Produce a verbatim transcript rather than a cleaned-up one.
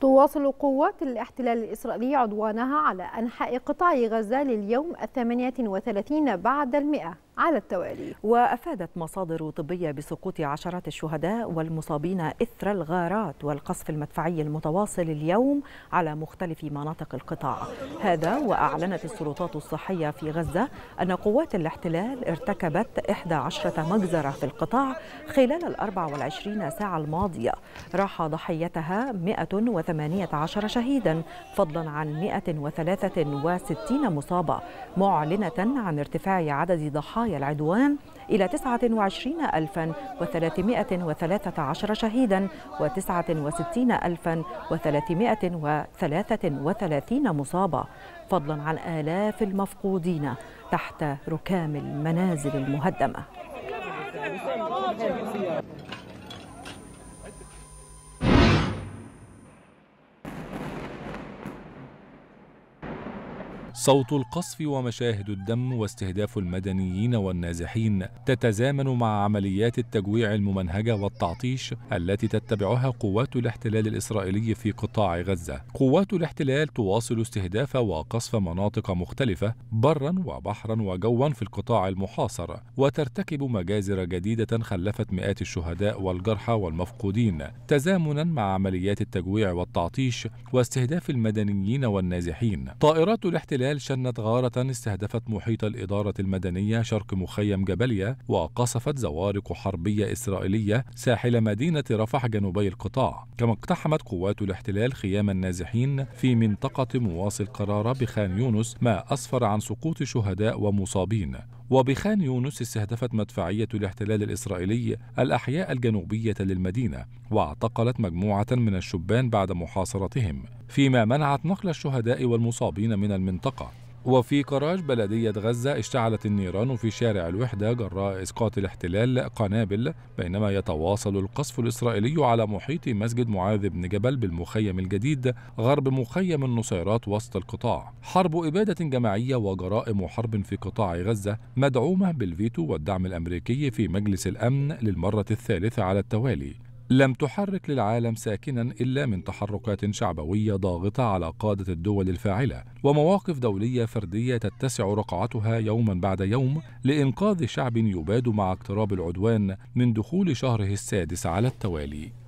تواصل قوات الاحتلال الإسرائيلي عدوانها على أنحاء قطاع غزة لليوم الثامنية وثلاثين بعد المئة على التوالي. وأفادت مصادر طبية بسقوط عشرات الشهداء والمصابين إثر الغارات والقصف المدفعي المتواصل اليوم على مختلف مناطق القطاع. هذا وأعلنت السلطات الصحية في غزة أن قوات الاحتلال ارتكبت إحدى عشرة مجزرة في القطاع خلال الأربع والعشرين ساعة الماضية راح ضحيتها مئة وثمانية عشر شهيدا، فضلا عن مئة وثلاثة وستين مصابة، معلنة عن ارتفاع عدد ضحايا العدوان إلى تسعة وعشرين ألفاً وثلاثمئة وثلاثة عشر شهيداً وتسعة وستين ألفاً وثلاثمئة وثلاثة وثلاثين مصابة، فضلاً عن آلاف المفقودين تحت ركام المنازل المهدمة. صوت القصف ومشاهد الدم واستهداف المدنيين والنازحين تتزامن مع عمليات التجويع الممنهجة والتعطيش التي تتبعها قوات الاحتلال الإسرائيلي في قطاع غزة. قوات الاحتلال تواصل استهداف وقصف مناطق مختلفة برا وبحرا وجوا في القطاع المحاصر، وترتكب مجازر جديدة خلفت مئات الشهداء والجرحى والمفقودين، تزامنا مع عمليات التجويع والتعطيش واستهداف المدنيين والنازحين. طائرات الاحتلال شنت غارة استهدفت محيط الإدارة المدنية شرق مخيم جبليا، وقصفت زوارق حربية إسرائيلية ساحل مدينة رفح جنوبي القطاع. كما اقتحمت قوات الاحتلال خيام النازحين في منطقة مواصل قرارة بخان يونس، ما أسفر عن سقوط شهداء ومصابين. وبخان يونس استهدفت مدفعية الاحتلال الإسرائيلي الأحياء الجنوبية للمدينة، واعتقلت مجموعة من الشبان بعد محاصرتهم، فيما منعت نقل الشهداء والمصابين من المنطقة. وفي كراج بلدية غزة اشتعلت النيران في شارع الوحدة جراء إسقاط الاحتلال قنابل، بينما يتواصل القصف الإسرائيلي على محيط مسجد معاذ بن جبل بالمخيم الجديد غرب مخيم النصيرات وسط القطاع. حرب إبادة جماعية وجرائم حرب في قطاع غزة مدعومة بالفيتو والدعم الأمريكي في مجلس الأمن للمرة الثالثة على التوالي، لم تحرك للعالم ساكنا إلا من تحركات شعبوية ضاغطة على قادة الدول الفاعلة ومواقف دولية فردية تتسع رقعتها يوما بعد يوم لإنقاذ شعب يباد مع اقتراب العدوان من دخول شهره السادس على التوالي.